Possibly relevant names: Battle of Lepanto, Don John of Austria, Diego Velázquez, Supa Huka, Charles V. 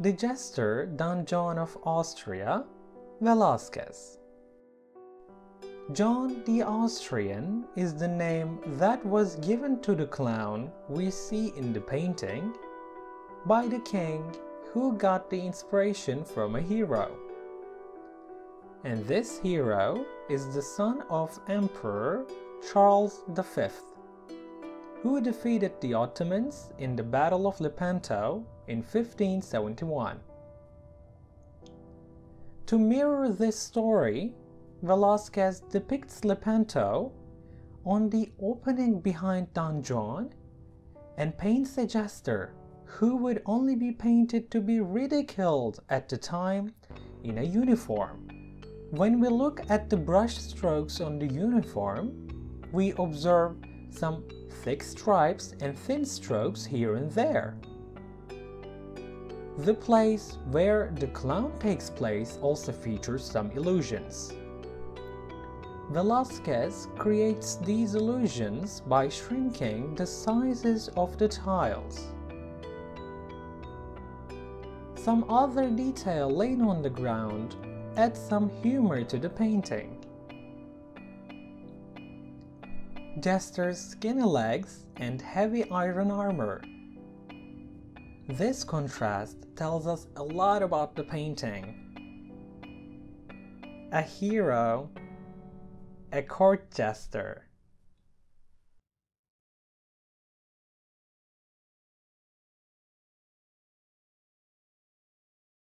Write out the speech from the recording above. The jester Don John of Austria, Velázquez. John the Austrian is the name that was given to the clown we see in the painting by the king who got the inspiration from a hero. And this hero is the son of Emperor Charles V, who defeated the Ottomans in the Battle of Lepanto in 1571. To mirror this story, Velázquez depicts Lepanto on the opening behind Don John and paints a jester who would only be painted to be ridiculed at the time in a uniform. When we look at the brush strokes on the uniform, we observe some thick stripes and thin strokes here and there. The place where the clown takes place also features some illusions. Velázquez creates these illusions by shrinking the sizes of the tiles. Some other detail laying on the ground adds some humor to the painting. Jester's skinny legs and heavy iron armor. This contrast tells us a lot about the painting. A hero, a court jester.